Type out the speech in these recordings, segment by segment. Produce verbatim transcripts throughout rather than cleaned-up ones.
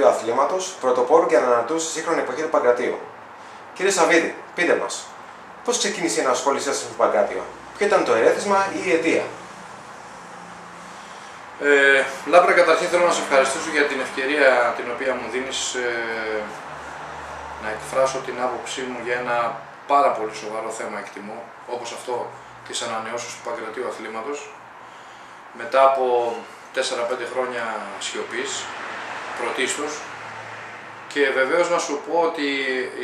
Γραμματείου Αθλήματος, πρωτοπόρου και ανανατού στη σύγχρονη εποχή του Παγκρατίου. Κύριε Σαββίδη, πείτε μας, πώς ξεκίνησε η ανασχόλησή σας με το Παγκράτιο, ποιο ήταν το ερέθισμα ή η αιτία? Ε, Λάμπρα, καταρχήν θέλω να σε ευχαριστήσω για την ευκαιρία την οποία μου δίνεις ε, να εκφράσω την άποψή μου για ένα πάρα πολύ σοβαρό θέμα, εκτιμώ, όπως αυτό της ανανεώσεως του Παγκρατίου Αθλήματος. Μετά από τέσσερα πέντε χρόνια σιωπής, πρωτίστως, και βεβαίως να σου πω ότι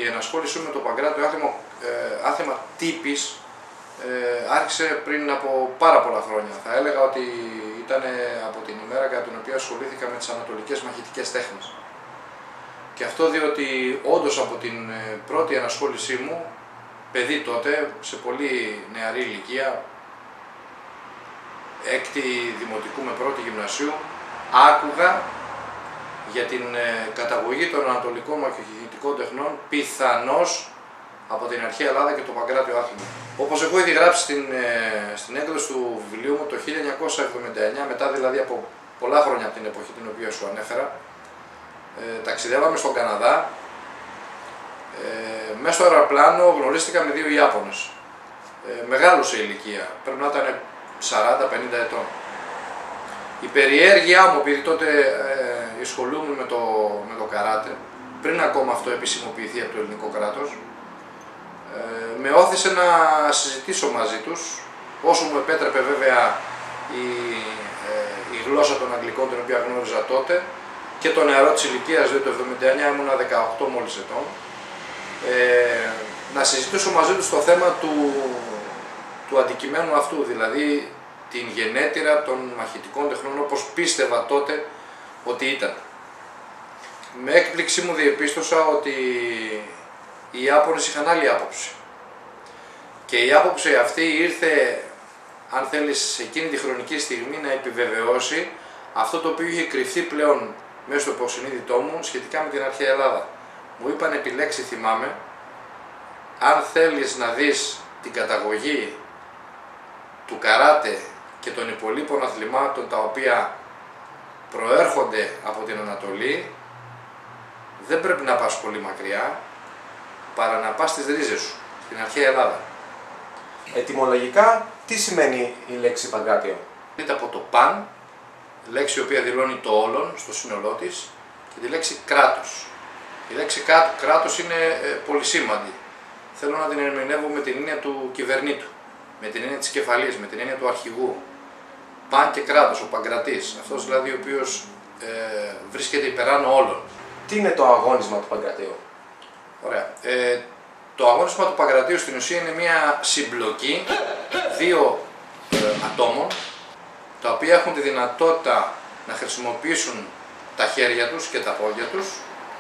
η ενασχόλησή με το Παγκράτιο άθλημα, ε, άθλημα τύπης ε, άρχισε πριν από πάρα πολλά χρόνια. Θα έλεγα ότι ήταν από την ημέρα κατά την οποία ασχολήθηκα με τις ανατολικές μαχητικές τέχνες. Και αυτό διότι όντως από την πρώτη ανασχόλησή μου, παιδί τότε, σε πολύ νεαρή ηλικία, έκτη δημοτικού με πρώτη γυμνασίου, άκουγα για την καταγωγή των ανατολικών μαχητικών τεχνών πιθανώς από την αρχαία Ελλάδα και το Παγκράτιο άθλημα. Όπως έχω ήδη γράψει στην, στην έκδοση του βιβλίου μου το χίλια εννιακόσια εβδομήντα εννιά, μετά δηλαδή από πολλά χρόνια από την εποχή την οποία σου ανέφερα, ε, ταξιδεύαμε στον Καναδά. Ε, μέσα στο αεροπλάνο γνωρίστηκα με δύο Ιάπωνες. Ε, μεγάλωσε η ηλικία, πρέπει να ήταν σαράντα πενήντα ετών. Η περιέργειά μου, επειδή τότε ε, ασχολούμουν με το, με το καράτε, πριν ακόμα αυτό επισημοποιηθεί από το ελληνικό κράτος, ε, με όθησε να συζητήσω μαζί τους, όσο μου επέτρεπε βέβαια η, ε, η γλώσσα των Αγγλικών, την οποία γνώριζα τότε, και το νεαρό της ηλικίας, διότι το εβδομήντα εννιά ήμουνα δεκαοκτώ μόλις ετών, ε, να συζητήσω μαζί τους το θέμα του, του αντικειμένου αυτού, δηλαδή την γενέτειρα των μαχητικών τεχνών όπως πίστευα τότε ότι ήταν. Με έκπληξή μου διεπίστωσα ότι οι Ιάπωνες είχαν άλλη άποψη. Και η άποψη αυτή ήρθε, αν θέλεις, σε εκείνη τη χρονική στιγμή να επιβεβαιώσει αυτό το οποίο είχε κρυφθεί πλέον μέσα στο υποσυνείδητό μου σχετικά με την αρχαία Ελλάδα. Μου είπαν επί λέξη, θυμάμαι, αν θέλεις να δεις την καταγωγή του καράτε και των υπολείπων αθλημάτων τα οποία προέρχονται από την Ανατολή, δεν πρέπει να πας πολύ μακριά, παρά να πας στις ρίζες σου, στην αρχαία Ελλάδα. Ετυμολογικά, τι σημαίνει η λέξη Παγκράτιο? Είναι από το παν, λέξη η οποία δηλώνει το όλον στο σύνολό της, και τη λέξη κράτος. Η λέξη κράτος είναι πολυσήμαντη. Θέλω να την ερμηνεύω με την έννοια του κυβερνήτου, με την έννοια της κεφαλής, με την έννοια του αρχηγού. Παν και κράτος, ο Παγκρατής, αυτός δηλαδή ο οποίος ε, βρίσκεται υπεράνω όλων. Τι είναι το αγώνισμα του Παγκρατίου? Ωραία. Ε, το αγώνισμα του Παγκρατίου στην ουσία είναι μια συμπλοκή δύο ε, ατόμων, τα οποία έχουν τη δυνατότητα να χρησιμοποιήσουν τα χέρια τους και τα πόδια τους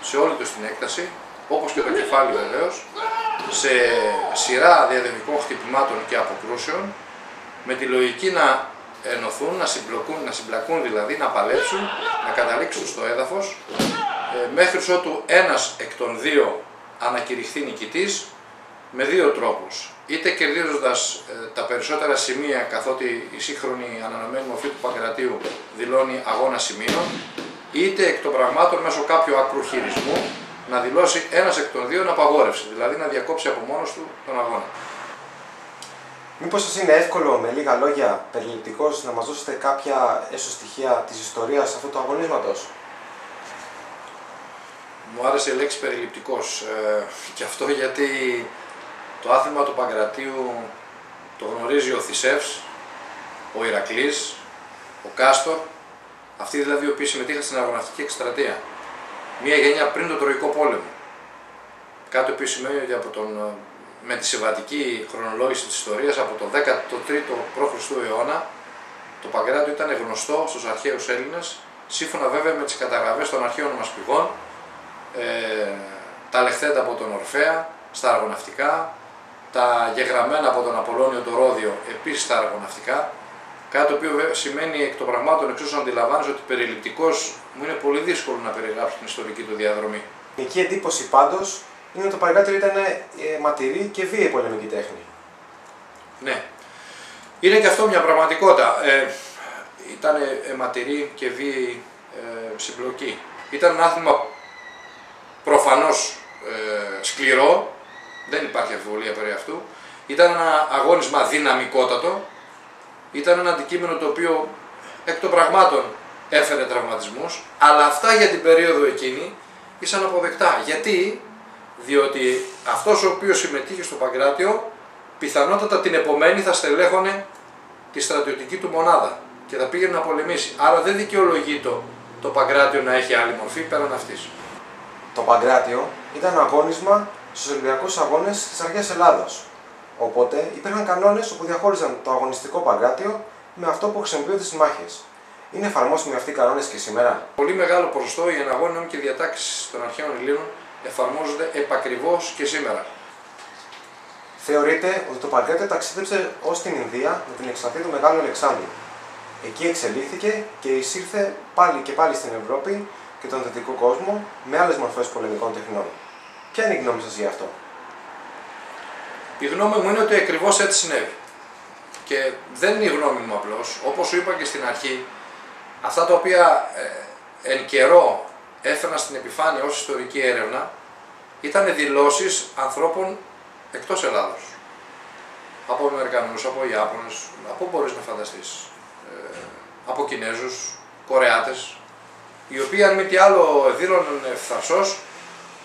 σε όλη τους την έκταση, όπως και το κεφάλι βεβαίως, σε σειρά διαδημικών χτυπημάτων και αποκρούσεων, με τη λογική να ενωθούν, να συμπλακούν, να συμπλακούν δηλαδή, να παλέψουν, να καταλήξουν στο έδαφος, ε, μέχρι ότου ένας εκ των δύο ανακηρυχθεί νικητής με δύο τρόπους. Είτε κερδίζοντας ε, τα περισσότερα σημεία, καθότι η σύγχρονη ανανομένη μορφή του Παγκρατίου δηλώνει αγώνα σημείων, είτε εκ των πραγμάτων μέσω κάποιου ακροχειρισμού, να δηλώσει ένας εκ των δύο να απαγόρευση, δηλαδή να διακόψει από μόνος του τον αγώνα. Μήπως σας είναι εύκολο, με λίγα λόγια, περιληπτικώς, να μας δώσετε κάποια έσω στοιχεία της ιστορίας αυτού του αγωνίσματος? Μου άρεσε η λέξη περιληπτικώς, ε, και αυτό γιατί το άθλημα του Παγκρατίου το γνωρίζει ο Θησεύς, ο Ηρακλής, ο Κάστορ, αυτοί δηλαδή οι οποίοι συμμετείχαν στην αγωνιστική εκστρατεία. Μία γενιά πριν τον Τροϊκό Πόλεμο. Κάτι που σημαίνει ότι από τον, με τη συμβατική χρονολόγηση της ιστορίας, από τον δέκατο τρίτο π.Χ. αιώνα, το Παγκράτιο ήταν γνωστό στους αρχαίους Έλληνες, σύμφωνα βέβαια με τις καταγραφές των αρχαίων μας πηγών, ε, τα λεχθέντα από τον Ορφέα στα αργοναυτικά, τα γεγραμμένα από τον Απολώνιο το Ρόδιο επίσης στα αργοναυτικά. Κάτι το οποίο σημαίνει εκ των πραγμάτων, εξ όσων αντιλαμβάνεσαι, ότι περιληπτικός μου είναι πολύ δύσκολο να περιγράψω την ιστορική του διαδρομή. Η γενική εντύπωση πάντως είναι ότι το Παγκράτιο ήταν ε, ματηρή και βίαιη πολεμική τέχνη. Ναι. Είναι και αυτό μια πραγματικότητα. Ε, ήταν αιματηρή και βίαιη ε, συμπλοκή. Ήταν ένα άθλημα προφανώς ε, σκληρό, δεν υπάρχει αμφιβολία περί αυτού. Ήταν ένα αγώνισμα δυναμικότατο, ήταν ένα αντικείμενο το οποίο εκ των πραγμάτων έφερε τραυματισμούς, αλλά αυτά για την περίοδο εκείνη ήσαν αποδεκτά. Γιατί? Διότι αυτός ο οποίος συμμετείχε στο Παγκράτιο πιθανότατα την επομένη θα στελέχωνε τη στρατιωτική του μονάδα και θα πήγαινε να πολεμήσει. Άρα δεν δικαιολογεί το, το Παγκράτιο να έχει άλλη μορφή πέραν αυτής. Το Παγκράτιο ήταν αγώνισμα στους Ολυμπιακούς Αγώνες της Αρχαίας Ελλάδας. Οπότε υπήρχαν κανόνες που διαχώριζαν το αγωνιστικό Παγκράτιο με αυτό που χρησιμοποιούνται στις μάχες. Είναι εφαρμόσιμοι αυτοί οι κανόνες και σήμερα? Πολύ μεγάλο ποσοστό οι εναγώνες και διατάξεις των αρχαίων Ελλήνων εφαρμόζονται επακριβώς και σήμερα. Θεωρείται ότι το Παγκράτιο ταξίδεψε ως την Ινδία με την εξαρχή του Μεγάλου Αλεξάνδρου. Εκεί εξελίχθηκε και εισήρθε πάλι και πάλι στην Ευρώπη και τον δυτικό κόσμο με άλλες μορφές πολεμικών τεχνών. Ποια είναι η γνώμη σας για αυτό? Η γνώμη μου είναι ότι ακριβώς έτσι συνέβη. Και δεν είναι η γνώμη μου απλώς, όπως σου είπα και στην αρχή, αυτά τα οποία ε, εν καιρό έφεραν στην επιφάνεια ως ιστορική έρευνα ήταν δηλώσεις ανθρώπων εκτός Ελλάδος. Από Αμερικανούς, από Ιάπωνες, από όπου μπορείς να φανταστείς, ε, από Κινέζους, Κορεάτες, οι οποίοι αν μη τι άλλο δήλωναν ευθαρσώς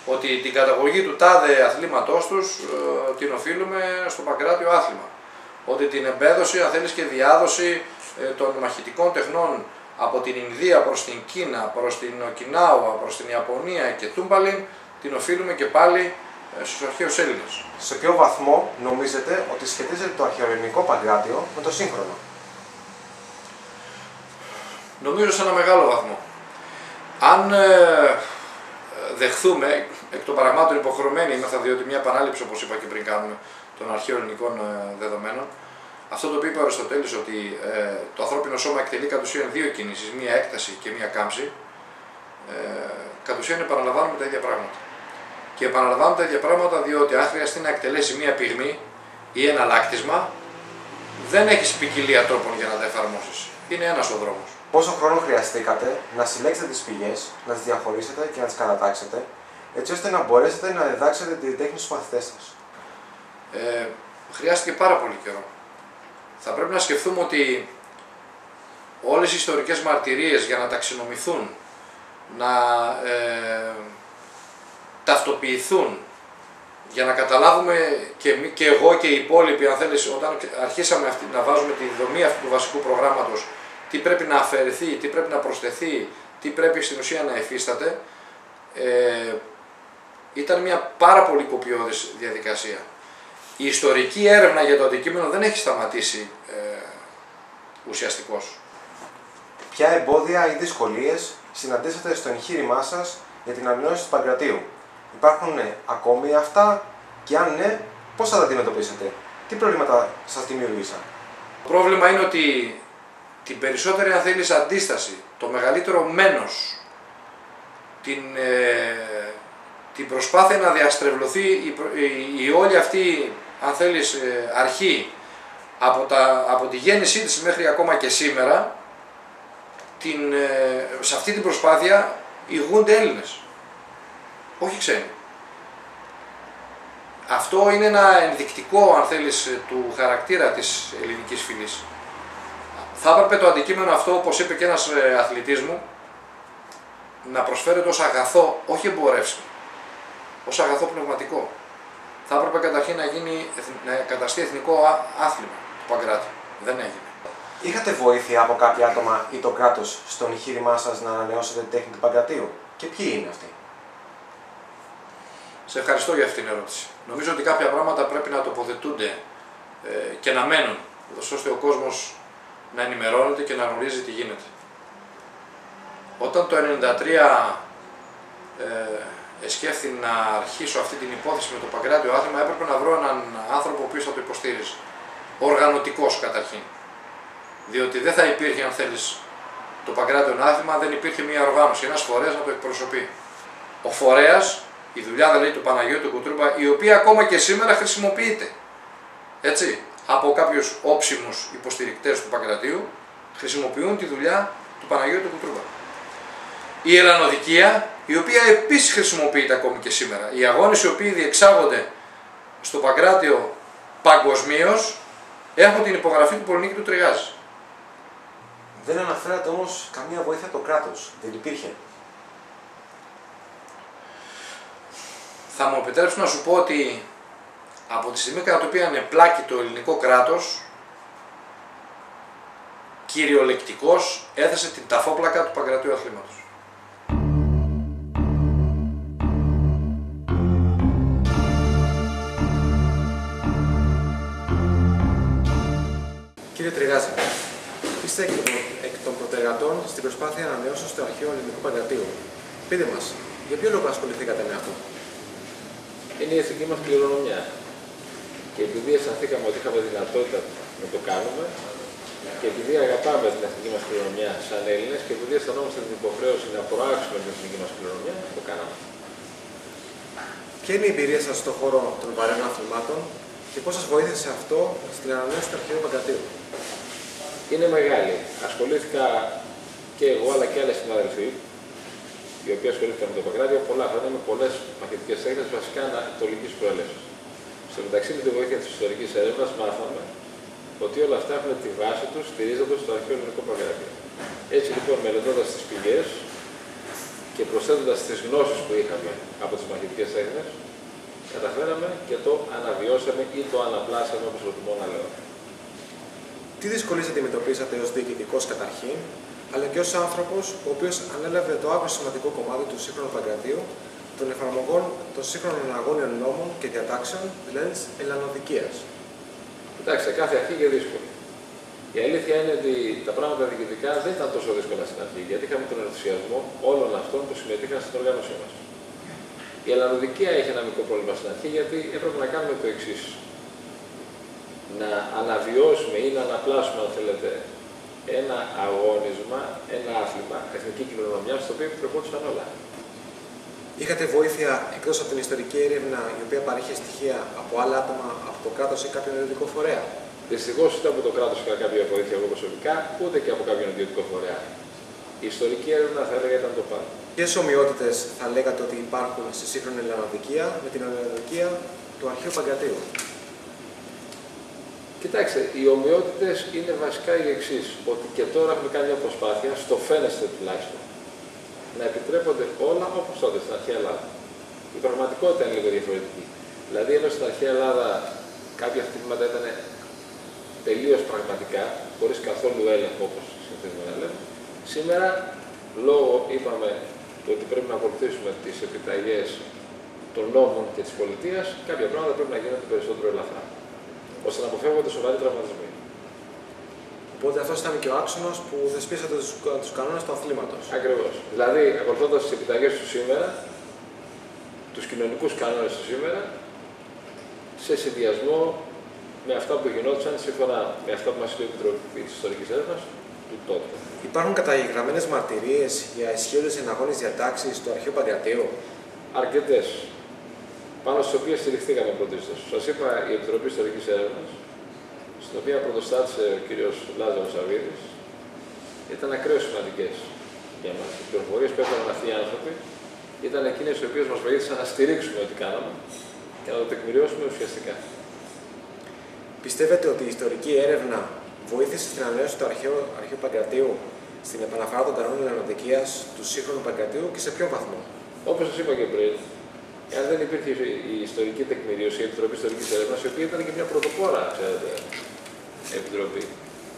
ότι την καταγωγή του τάδε αθλήματός τους ε, την οφείλουμε στο Παγκράτιο άθλημα. Ότι την εμπέδωση, αν θέλεις, και διάδοση ε, των μαχητικών τεχνών από την Ινδία προς την Κίνα, προς την Οκινάουα, προς την Ιαπωνία και Τούμπαλιν, την οφείλουμε και πάλι στους αρχαίους Έλληνες. Σε ποιο βαθμό νομίζετε ότι σχετίζεται το αρχαιοελληνικό Παγκράτιο με το σύγχρονο? Νομίζω σε ένα μεγάλο βαθμό. Αν ε, δεχθούμε, εκ των πραγμάτων υποχρεωμένοι είμαστε, διότι μια επανάληψη, όπως είπα και πριν, κάνουμε των αρχαίων ελληνικών ε, δεδομένων. Αυτό το οποίο είπε ο Αριστοτέλης, ότι ε, το ανθρώπινο σώμα εκτελεί κατ' ουσίαν δύο κινήσεις, μία έκταση και μία κάμψη, ε, κατ' ουσίαν επαναλαμβάνουμε τα ίδια πράγματα. Και επαναλαμβάνουμε τα ίδια πράγματα διότι αν χρειαστεί να εκτελέσει μία πυγμή ή ένα λάκτισμα, δεν έχεις ποικιλία τρόπων για να τα εφαρμόσεις. Είναι ένας ο δρόμος. Πόσο χρόνο χρειαστήκατε να συλλέξετε τις πηγές, να τις διαχωρίσετε και να τις κατατάξετε, έτσι ώστε να μπορέσετε να διδάξετε την τέχνη στους μαθητές σας? Ε, χρειάστηκε πάρα πολύ καιρό. Θα πρέπει να σκεφτούμε ότι όλες οι ιστορικές μαρτυρίες για να ταξινομηθούν, να ε, ταυτοποιηθούν, για να καταλάβουμε και, και εγώ και οι υπόλοιποι, αν θέλεις, όταν αρχίσαμε αυτή, να βάζουμε τη δομή αυτού του βασικού προγράμματος, τι πρέπει να αφαιρεθεί, τι πρέπει να προσθεθεί, τι πρέπει στην ουσία να εφίσταται, ε, ήταν μια πάρα πολύ κοπιώδης διαδικασία. Η ιστορική έρευνα για το αντικείμενο δεν έχει σταματήσει ε, ουσιαστικώς. Ποια εμπόδια ή δυσκολίες συναντήσατε στο εγχείρημά σας για την ανανέωση του Παγκρατίου? Υπάρχουν ναι, ακόμη αυτά, και αν ναι, πώς θα τα αντιμετωπίσετε? Τι προβλήματα σας δημιουργήσαν? Το πρόβλημα είναι ότι την περισσότερη, αν θέλεις, αντίσταση, το μεγαλύτερο μένος, την... Ε, την προσπάθεια να διαστρεβλωθεί η, η, η όλη αυτή, αν θέλεις, αρχή από, τα, από τη γέννησή της μέχρι ακόμα και σήμερα, την, ε, σε αυτή την προσπάθεια ηγούνται Έλληνες, όχι ξένοι. Αυτό είναι ένα ενδεικτικό, αν θέλεις, του χαρακτήρα της ελληνικής φυλής. Θα έπρεπε το αντικείμενο αυτό, όπως είπε και ένας αθλητής μου, να προσφέρεται ως αγαθό, όχι εμπορεύσιμο, ως αγαθό πνευματικό. Θα έπρεπε καταρχήν να, γίνει, να καταστεί εθνικό άθλημα το Παγκράτιο. Δεν έγινε. Είχατε βοήθεια από κάποια άτομα ή το κράτος στο εγχείρημά σας να ανανεώσετε την τέχνη του Παγκρατίου? Και ποιοι είναι αυτοί? Σε ευχαριστώ για αυτήν την ερώτηση. Νομίζω ότι κάποια πράγματα πρέπει να τοποθετούνται και να μένουν, ώστε ο κόσμος να ενημερώνεται και να γνωρίζει τι γίνεται. Όταν το χίλια εννιακόσια ενενήντα τρία ε, εσκέφθη να αρχίσω αυτή την υπόθεση με το Παγκράτιο άθλημα, έπρεπε να βρω έναν άνθρωπο ο οποίος θα το υποστήριζε. Οργανωτικός καταρχήν. Διότι δεν θα υπήρχε, αν θέλεις, το Παγκράτιο άθλημα, δεν υπήρχε μια οργάνωση, ένας φορέας να το εκπροσωπεί. Ο φορέας, η δουλειά δηλαδή του Παναγιώτη Κουτρούπα, η οποία ακόμα και σήμερα χρησιμοποιείται. Έτσι, από κάποιους όψιμους υποστηρικτές του Παγκρατίου, χρησιμοποιούν τη δουλειά του Παναγιώτη Κουτρούπα. η ελανοδικία, η οποία επίσης χρησιμοποιείται ακόμη και σήμερα. Οι αγώνες οι οποίοι διεξάγονται στο Παγκράτιο παγκοσμίως έχουν την υπογραφή του Πολυνίκη του Τριγάζη. Δεν αναφέρατε όμως καμία βοήθεια από το κράτος. Δεν υπήρχε. Θα μου επιτρέψω να σου πω ότι από τη στιγμή κατά την οποία ανεπλάκει το ελληνικό κράτος, κυριολεκτικός έθεσε την ταφόπλακα του Παγκρατίου Αθλήματος. Κύριε Τριγάζη, είστε εκ των προτεργατών στην προσπάθεια ανανέωσης του αρχαίου ελληνικού Παγκρατίου. Πείτε μας, για ποιο λόγο ασχοληθήκατε με αυτό? Είναι η εθνική μας κληρονομιά. Και επειδή αισθανθήκαμε ότι είχαμε δυνατότητα να το κάνουμε, και επειδή αγαπάμε την εθνική μας κληρονομιά σαν Έλληνες, και επειδή αισθανόμαστε την υποχρέωση να προάξουμε την εθνική μας κληρονομιά, το κάναμε. Ποια είναι η εμπειρία σας στον χώρο των βαρέων αθλημάτων και πώς σας βοήθησε αυτό στην ανανέωση του αρχαίου Παγκρατίου? Είναι μεγάλη. Ασχολήθηκα και εγώ αλλά και άλλοι συναδελφοί, οι οποίοι ασχολήθηκαν με το Παγκράτιο πολλά χρόνια με πολλές μαθητικές έκθεσεις, βασικά ανατολικής προέλευσης. Στο μεταξύ, με τη βοήθεια της ιστορικής έρευνας, μάθαμε ότι όλα αυτά έχουν τη βάση τους στηρίζοντας το αρχαίο ελληνικό Παγκράτιο. Έτσι λοιπόν, μελετώντας τις πηγές και προσθέτοντας τις γνώσεις που είχαμε από τις μαθητικές έκθεσεις, καταφέραμε και το αναβιώσαμε ή το αναπλάσαμε, όπως προτιμώ να λέω. Τι δυσκολίες αντιμετωπίσατε ως διοικητικός καταρχήν, αλλά και ως άνθρωπος ο οποίος ανέλαβε το άκρο σημαντικό κομμάτι του σύγχρονου Παγκρατίου, των εφαρμογών των σύγχρονων αγώνιων νόμων και διατάξεων, δηλαδή της ελανοδικίας. Κοιτάξτε, κάθε αρχή και δύσκολη. Η αλήθεια είναι ότι τα πράγματα διοικητικά δεν ήταν τόσο δύσκολα στην αρχή, γιατί είχαμε τον ενθουσιασμό όλων αυτών που συμμετείχαν στην οργάνωσή μας. Η ελανοδικία είχε ένα μικρό πρόβλημα στην αρχή, γιατί έπρεπε να κάνουμε το εξής. Να αναβιώσουμε ή να αναπλάσουμε, αν θέλετε, ένα αγώνισμα, ένα άθλημα, εθνική κληρονομιά, στο οποίο επιτρεπόντουσαν όλα. Είχατε βοήθεια εκτός από την ιστορική έρευνα, η οποία παρήχε στοιχεία από άλλα άτομα, από το κράτος ή κάποιον ιδιωτικό φορέα? Δυστυχώς ούτε από το κράτος είχα κάποια βοήθεια εγώ προσωπικά, ούτε και από κάποιον ιδιωτικό φορέα. Η ιστορική έρευνα θα έλεγα ήταν το πάνω. Ποιες ομοιότητες θα λέγατε ότι υπάρχουν στη σύγχρονη ελανοδικία με την ελανοδικία του αρχαίου Παγκρατίου? Κοιτάξτε, οι ομοιότητες είναι βασικά οι εξής, ότι και τώρα έχουμε κάνει μια προσπάθεια, στο φαίνεστε τουλάχιστον, να επιτρέπονται όλα όπως τότε στην αρχαία Ελλάδα. Η πραγματικότητα είναι λίγο διαφορετική. Δηλαδή, ενώ στην αρχαία Ελλάδα κάποια χτυπήματα ήταν τελείως πραγματικά, χωρίς καθόλου έλεγχο όπως συνηθίζουμε να λέμε, σήμερα λόγω είπαμε το ότι πρέπει να ακολουθήσουμε τις επιταγές των νόμων και της πολιτείας, κάποια πράγματα πρέπει να γίνονται περισσότερο ελαφρά, ώστε να αποφεύγονται σοβαροί τραυματισμοί. Οπότε αυτό ήταν και ο άξονας που θεσπίσατε τους κανόνες του αθλήματος. Ακριβώς. Δηλαδή, ακολουθώντας τις επιταγές του σήμερα, τους κοινωνικούς κανόνες του σήμερα, σε συνδυασμό με αυτά που γινόντουσαν σύμφωνα με αυτά που μας είπε η Επιτροπή της Ιστορικής Έρευνας του τότε. Υπάρχουν καταγεγραμμένες μαρτυρίες για ισχύοντες εναγώνες διατάξεις του αρχαίου Παγκρατίου? Αρκετές. Πάνω στις οποίες στηριχθήκαμε πρωτίστως. Σας είπα, η Επιτροπή Ιστορικής Έρευνας, στην οποία πρωτοστάτησε ο κ. Λάζαρος Σαββίδης, ήταν ακραίως σημαντικές για μας. Οι πληροφορίες που έφεραν αυτοί οι άνθρωποι ήταν εκείνες οι οποίες μας βοήθησαν να στηρίξουμε ό,τι κάναμε και να το τεκμηριώσουμε ουσιαστικά. Πιστεύετε ότι η ιστορική έρευνα βοήθησε στην ανανέωση του αρχαίου Παγκρατίου, στην επαναφορά των κανόνων ελανοδικίας του σύγχρονου Παγκρατίου και σε ποιον βαθμό? Όπως σας είπα και πριν, αν δεν υπήρχε η ιστορική τεκμηρίωση, η Επιτροπή Ιστορικής Έρευνας, η οποία ήταν και μια πρωτοπόρα, ξέρετε, επιτροπή,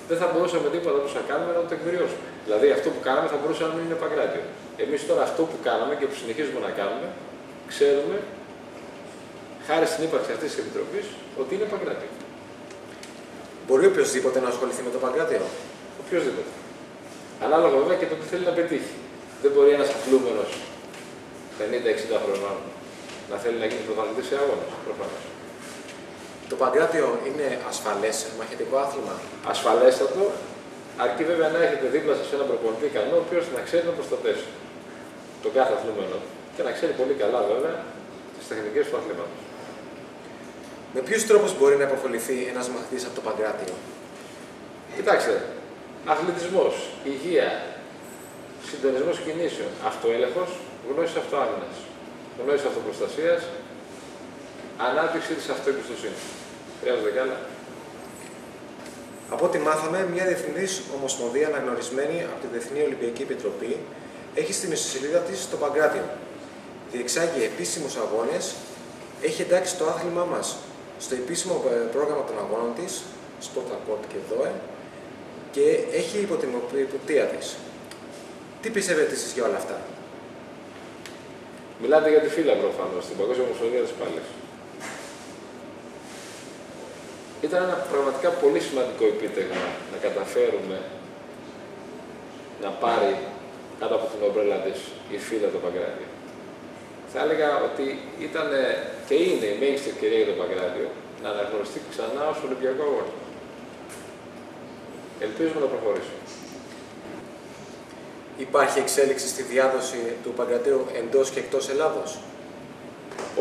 δεν θα μπορούσαμε τίποτα όπως θα κάνουμε να το τεκμηριώσουμε. Δηλαδή, αυτό που κάναμε θα μπορούσε να μην είναι Παγκράτιο. Εμείς τώρα αυτό που κάναμε και που συνεχίζουμε να κάνουμε, ξέρουμε, χάρη στην ύπαρξη αυτής της επιτροπής, ότι είναι Παγκράτιο. Μπορεί οποιοδήποτε να ασχοληθεί με το Παγκράτιο? Οποιοδήποτε. Ανάλογα βέβαια και το που θέλει να πετύχει. Δεν μπορεί ένας αθλούμενος πενήντα εξήντα χρονών να θέλει να γίνει πρωταθλητής σε αγώνες, προφανώς. Το Παγκράτιο είναι ασφαλές μαχητικό άθλημα? Ασφαλέστατο, αρκεί βέβαια να έχετε δίπλα σας έναν προπονητή ικανό, ο οποίος να ξέρει να προστατεύσει τον κάθε αθλούμενο και να ξέρει πολύ καλά βέβαια τις τεχνικές του αθλήματος. Με ποιους τρόπους μπορεί να υποφεληθεί ένας μαθητής από το Παγκράτιο? Κοιτάξτε, αθλητισμός, υγεία, συντονισμός κινήσεων, αυτοέλεγχος, γνώση αυτοάμυνας, γνώση αυτοπροστασίας, ανάπτυξη της αυτοεμπιστοσύνης. Χρειάζονται κι άλλα. Από ό,τι μάθαμε, μια διεθνής ομοσπονδία αναγνωρισμένη από τη Διεθνή Ολυμπιακή Επιτροπή έχει στην ιστοσελίδα της το Παγκράτιο. Διεξάγει επίσημους αγώνες, έχει εντάξει το άθλημά μας στο επίσημο πρόγραμμα των αγώνων της, Sport και ΔΟΕ, και έχει υπό την υποπτία της. Τι πιστεύετε εσείς για όλα αυτά? Μιλάτε για τη φύλλα προφανώς, την Παγκόσμια Ομοσπονδία της Πάλης. Ήταν ένα πραγματικά πολύ σημαντικό επίτευγμα να καταφέρουμε να πάρει κάτω από την ομπρέλα της η φύλλα το Παγκράτιο. Θα έλεγα ότι ήταν και είναι η μέγιστη ευκαιρία για το Παγκράτιο να αναγνωριστεί ξανά ως Ολυμπιακό αγώνα. Ελπίζουμε να προχωρήσουμε. Υπάρχει εξέλιξη στη διάδοση του Παγκρατίου εντός και εκτός Ελλάδος?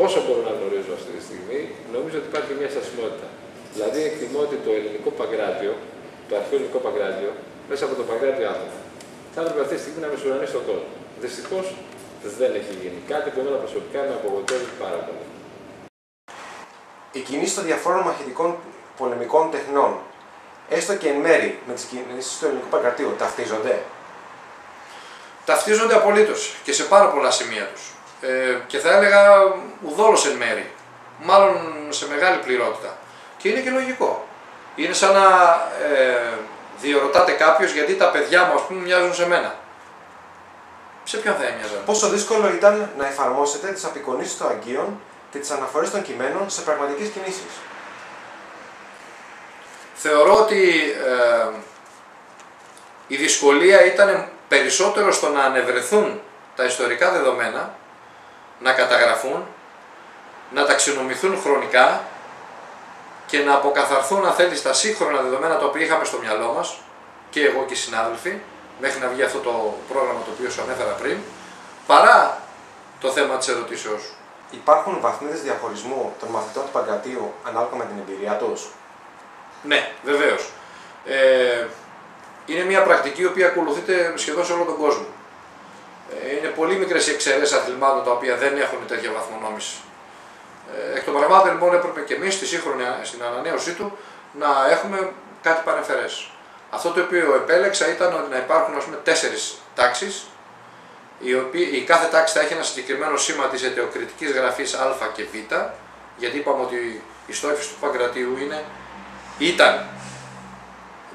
Όσο μπορώ να γνωρίζω αυτή τη στιγμή, νομίζω ότι υπάρχει μια στασιμότητα. Δηλαδή, εκτιμώ ότι το ελληνικό Παγκράτιο, το αρχαίο ελληνικό Παγκράτιο, μέσα από το Παγκράτιο άτομο, θα έπρεπε αυτή τη στιγμή να μεσουρανεί στον κόσμο. Δυστυχώς δεν έχει γίνει. Κάτι που εμένα προσωπικά με απογοητεύει πάρα πολύ. Η κινήση των διαφόρων μαχητικών πολεμικών τεχνών, έστω και εν μέρη με τις κινήσεις του ελληνικού Παγκρατίου, ταυτίζονται. Ταυτίζονται απολύτως και σε πάρα πολλά σημεία τους. Ε, και θα έλεγα ουδόλως εν μέρη, μάλλον σε μεγάλη πληρότητα. Και είναι και λογικό. Είναι σαν να ε, διερωτάται κάποιος γιατί τα παιδιά μου, ας πούμε, μοιάζουν σε μένα. Σε ποιον θα έμοιαζαν? Πόσο δύσκολο ήταν να εφαρμόσετε τις απεικονίσεις των αγγείων και τις αναφορές των κειμένων σε πραγματικές κινήσεις? Θεωρώ ότι ε, η δυσκολία ήταν περισσότερο στο να ανεβρεθούν τα ιστορικά δεδομένα, να καταγραφούν, να ταξινομηθούν χρονικά και να αποκαθαρθούν, αν θέλεις, τα σύγχρονα δεδομένα τα οποία είχαμε στο μυαλό μας και εγώ και οι συνάδελφοι, μέχρι να βγει αυτό το πρόγραμμα το οποίο σου ανέφερα πριν, παρά το θέμα της ερωτήσεώς σου. Υπάρχουν βαθμίδες διαχωρισμού των μαθητών του Παγκρατίου ανάλογα με την εμπειρία τους? Ναι, βεβαίως. Ε, Είναι μια πρακτική η οποία ακολουθείται σχεδόν σε όλο τον κόσμο. Είναι πολύ μικρές οι εξαιρέσεις αθλημάτων τα οποία δεν έχουν τέτοια βαθμονόμηση. Εκ των πραγμάτων, λοιπόν, έπρεπε και εμείς στη σύγχρονη, στην ανανέωσή του να έχουμε κάτι παρεμφερές. Αυτό το οποίο επέλεξα ήταν να υπάρχουν, ας πούμε, τέσσερις τάξεις, οι οποίες, η κάθε τάξη θα έχει ένα συγκεκριμένο σήμα της αιτιοκριτικής γραφής Α και Β, γιατί είπαμε ότι η στόχευση του Παγκρατίου είναι, ήταν,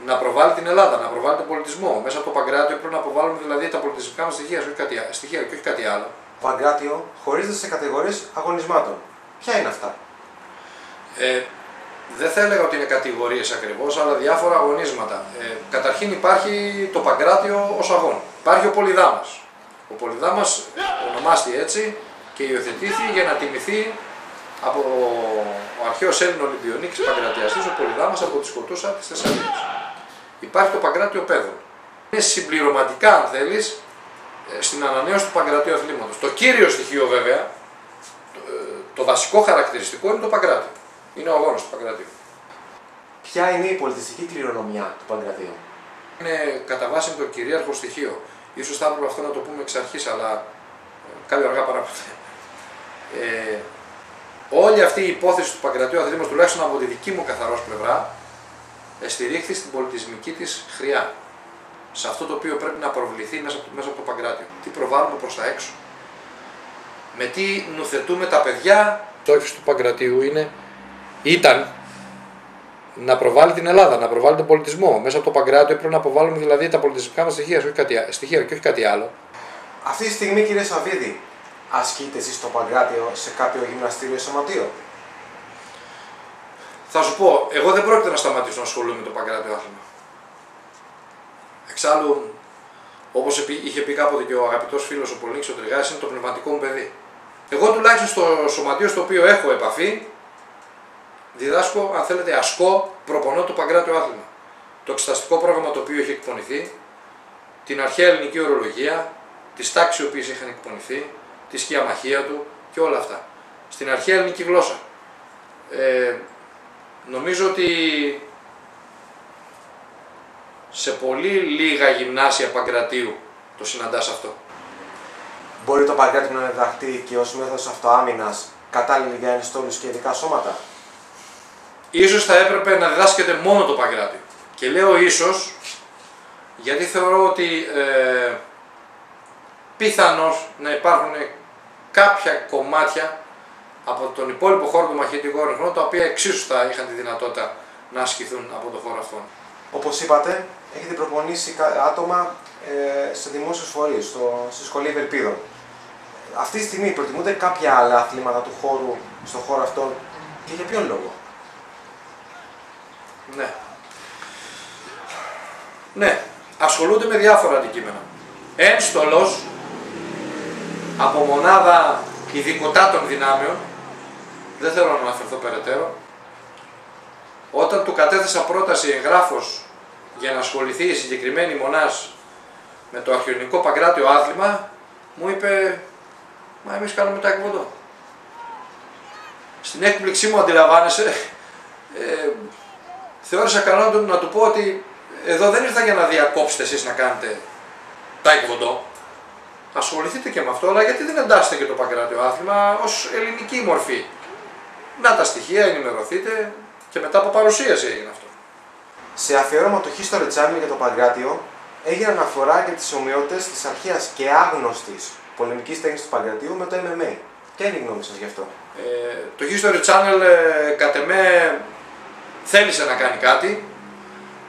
να προβάλλει την Ελλάδα, να προβάλλει τον πολιτισμό. Μέσα από το Παγκράτιο πρέπει να προβάλλουμε δηλαδή τα πολιτιστικά μας στοιχεία, όχι κάτι, στοιχεία και όχι κάτι άλλο. Παγκράτιο χωρίζεται σε κατηγορίες αγωνισμάτων. Ποια είναι αυτά? Ε, δεν θα έλεγα ότι είναι κατηγορίες ακριβώς, αλλά διάφορα αγωνίσματα. Ε, καταρχήν υπάρχει το Παγκράτιο ως αγώνα. Υπάρχει ο Πολυδάμας. Ο Πολυδάμας ονομάστηκε έτσι και υιοθετήθηκε για να τιμηθεί από ο αρχαίος Έλλην Ολυμπιονίκης Παγκρατιαστής, ο Πολυδάμας από τη Σκοτούσα της Θεσσαλίας. Υπάρχει το Παγκράτιο Πέδων. Είναι συμπληρωματικά, αν θέλεις, στην ανανέωση του Παγκρατίου αθλήματος. Το κύριο στοιχείο, βέβαια, το βασικό χαρακτηριστικό είναι το Παγκράτιο. Είναι ο αγώνας του Παγκρατίου. Ποια είναι η πολιτιστική κληρονομιά του Παγκρατίου? Είναι κατά βάση το κυρίαρχο στοιχείο. Ίσως θα έπρεπε αυτό να το πούμε εξ αρχής, αλλά κάποιο αργά παρά ποτέ. Ε, όλη αυτή η υπόθεση του Παγκρατίου αθλήματος, τουλάχιστον από τη δική μου καθαρός πλευρά, στηρίχθη στην πολιτισμική της χρειά. Σε αυτό το οποίο πρέπει να προβληθεί μέσα από το, μέσα από το Παγκράτιο. Τι προβάλλουμε προς τα έξω. Με τι νουθετούμε τα παιδιά. Το στόχος του Παγκρατίου είναι, ήταν να προβάλλει την Ελλάδα, να προβάλλει τον πολιτισμό. Μέσα από το Παγκράτιο πρέπει να προβάλλουμε δηλαδή τα πολιτιστικά μας στοιχεία, όχι κάτι, στοιχεία και όχι κάτι άλλο. Αυτή τη στιγμή, κύριε Σαββίδη, ασκείτε εσείς το Παγκράτιο σε κάποιο γυμναστήριο σωματείο? Θα σου πω, εγώ δεν πρόκειται να σταματήσω να ασχολούμαι με το Παγκράτιο άθλημα. Εξάλλου, όπως είχε πει κάποτε και ο αγαπητός φίλος ο Πολύνης ο Τριγάς, είναι το πνευματικό μου παιδί. Εγώ τουλάχιστον στο σωματείο στο οποίο έχω επαφή, διδάσκω, αν θέλετε, ασκώ, προπονώ το Παγκράτιο άθλημα. Το εξεταστικό πρόγραμμα το οποίο είχε εκπονηθεί, την αρχαία ελληνική ορολογία, τις τάξεις οι οποίες είχαν εκπονηθεί, τη σκιαμαχία του και όλα αυτά. Στην αρχαία ελληνική γλώσσα. Ε, Νομίζω ότι σε πολύ λίγα γυμνάσια Παγκρατίου το συναντάς αυτό. Μπορεί το παρκέτ να ενταχθεί και ως μέθοδος αυτοάμυνας κατάλληλη για ενστόλους και ειδικά σώματα. Ίσως θα έπρεπε να διδάσκεται μόνο το παγκράτη. Και λέω ίσως, γιατί θεωρώ ότι ε, πιθανώς να υπάρχουν κάποια κομμάτια από τον υπόλοιπο χώρο του μαχητικού ορυχνού, τα οποία εξίσου θα είχαν τη δυνατότητα να ασκηθούν από τον χώρο αυτόν. Όπως είπατε, έχετε προπονήσει άτομα ε, σε δημόσιους φορείς, στο, στη Σχολή Ευελπίδων. Αυτή τη στιγμή προτιμούνται κάποια άλλα αθλήματα του χώρου, στον χώρο αυτόν, και για ποιον λόγο? Ναι. Ναι, ασχολούνται με διάφορα αντικείμενα. Ένστολος από μονάδα ειδικοτάτων δυνάμεων, δεν θέλω να αναφερθώ περαιτέρω, όταν του κατέθεσα πρόταση εγγράφος για να ασχοληθεί η συγκεκριμένη μονάς με το αρχαιονικό παγκράτιο άθλημα, μου είπε, μα εμείς κάνουμε τα εκβοντό. Στην έκπληξή μου, αντιλαμβάνεσαι, ε, θεώρησα κανόντων να του πω ότι εδώ δεν ήρθα για να διακόψετε εσείς να κάνετε τάικβοντό. Ασχοληθείτε και με αυτό, αλλά γιατί δεν εντάσσετε και το παγκράτιο άθλημα ως ελληνική μορφή? Να τα στοιχεία, ενημερωθείτε, και μετά από παρουσίαση έγινε αυτό. Σε αφιέρωμα το History Channel για το παγκράτιο έγινε αναφορά για τις ομοιότητες της αρχαίας και άγνωστης πολεμικής τέχνης του παγκρατίου με το εμ εμ έι. Ποια είναι η γνώμη σας γι' αυτό? Ε, το History Channel ε, κατ' εμέ θέλησε να κάνει κάτι,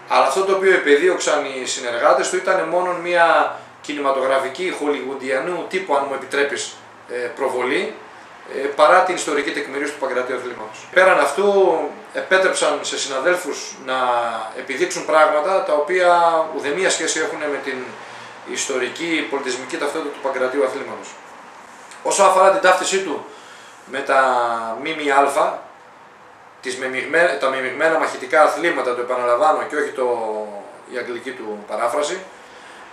αλλά αυτό το οποίο επεδίωξαν οι συνεργάτες του ήταν μόνο μια κινηματογραφική, χολιγουντιανού τύπου, αν μου επιτρέπεις, προβολή, παρά την ιστορική τεκμηρίωση του παγκρατίου αθλήματος. Πέραν αυτού, επέτρεψαν σε συναδέλφους να επιδείξουν πράγματα τα οποία ουδέμια σχέση έχουν με την ιστορική, πολιτισμική ταυτότητα του παγκρατίου αθλήματος. Όσο αφορά την ταύτισή του με τα ΜΜΑ, Τις μεμιγμένα, τα μεμιγμένα μαχητικά αθλήματα, το επαναλαμβάνω και όχι το, η αγγλική του παράφραση,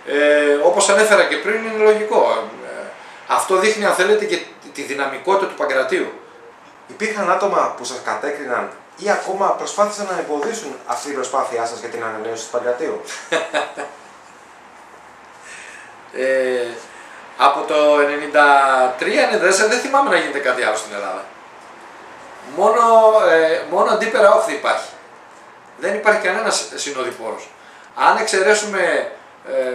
ε, όπως ανέφερα και πριν, είναι λογικό. Ε, αυτό δείχνει, αν θέλετε, και τη δυναμικότητα του παγκρατίου. Υπήρχαν άτομα που σας κατέκριναν ή ακόμα προσπάθησαν να εμποδίσουν αυτή η προσπάθειά σας για την ανανέωση του παγκρατίου? ε, από το ενενήντα τρία ενενήντα τέσσερα δεν θυμάμαι να γίνεται κάτι άλλο στην Ελλάδα. Μόνο, ε, μόνο αντίπερα όχθη υπάρχει. Δεν υπάρχει κανένας συνοδοιπόρος. Αν εξαιρέσουμε ε,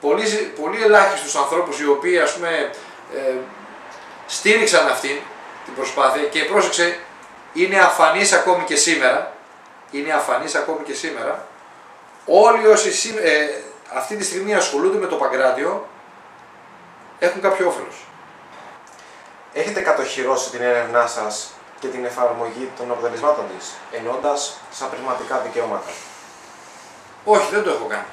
πολύ, πολύ ελάχιστους ανθρώπους οι οποίοι, ας πούμε, ε, στήριξαν αυτήν την προσπάθεια, και πρόσεξε, είναι αφανής ακόμη και σήμερα, είναι αφανής ακόμη και σήμερα, όλοι όσοι ε, αυτή τη στιγμή ασχολούνται με το παγκράτιο έχουν κάποιο όφελος. Έχετε κατοχυρώσει την έρευνά σας και την εφαρμογή των αποτελεσμάτων της, εννοώντας σαν πνευματικά δικαιώματα? Όχι, δεν το έχω κάνει.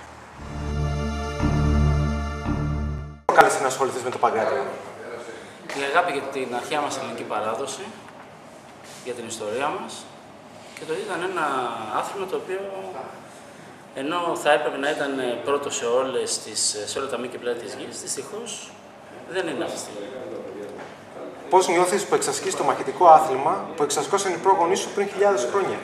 Πώς κάνεις να ασχοληθείς με το παγκράτιο? Η αγάπη για την αρχαία μας ελληνική παράδοση, για την ιστορία μας, και το ήταν ένα άθλημα το οποίο, ενώ θα έπρεπε να ήταν πρώτο σε, όλες τις, σε όλα τα μήκη πλάτη της γης, δυστυχώς δεν είναι αυτή τη στιγμή. Πώς νιώθεις που εξασκείς το μαχητικό άθλημα που εξασκώσαν οι πρόγονείς σου πριν χιλιάδες χρόνια?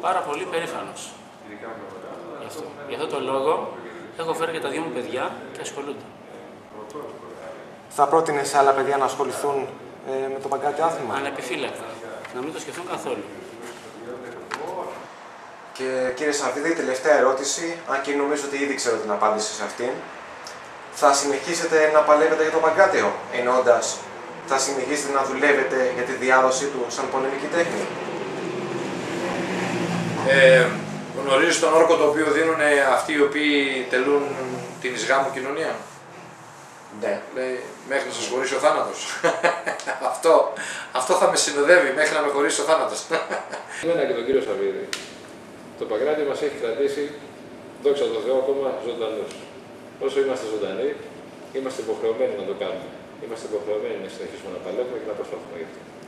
Πάρα πολύ περήφανος. Γι' αυτό. Γι' αυτό το λόγο έχω φέρει και τα δύο μου παιδιά και ασχολούνται. Θα πρότεινες σε άλλα παιδιά να ασχοληθούν ε, με το παγκράτιο άθλημα? Ανεπιφύλακτα. Να μην το σκεφτούν καθόλου. Και κύριε Σαββίδη, τελευταία ερώτηση, αν και νομίζω ότι ήδη ξέρω την απάντηση σε αυτήν. Θα συνεχίσετε να παλεύετε για το παγκράτιο, εννοώντας θα συνεχίσετε να δουλεύετε για τη διάδοσή του σαν πολεμική τέχνη? Ε, γνωρίζεις τον όρκο το οποίο δίνουν αυτοί οι οποίοι τελούν την εις γάμου κοινωνία? Ναι. Λέει, μέχρι να σας χωρίσει ο θάνατος. αυτό, αυτό θα με συνοδεύει μέχρι να με χωρίσει ο θάνατος. Εμένα και τον κύριο Σαββίδη, το παγκράτιο μας έχει κρατήσει, δόξα τω Θεώ, ακόμα ζωντανούς. Όσο είμαστε ζωντανοί, είμαστε υποχρεωμένοι να το κάνουμε. Είμαστε υποχρεωμένοι να συνεχίσουμε να παλεύουμε και να προσπαθούμε γι' αυτό.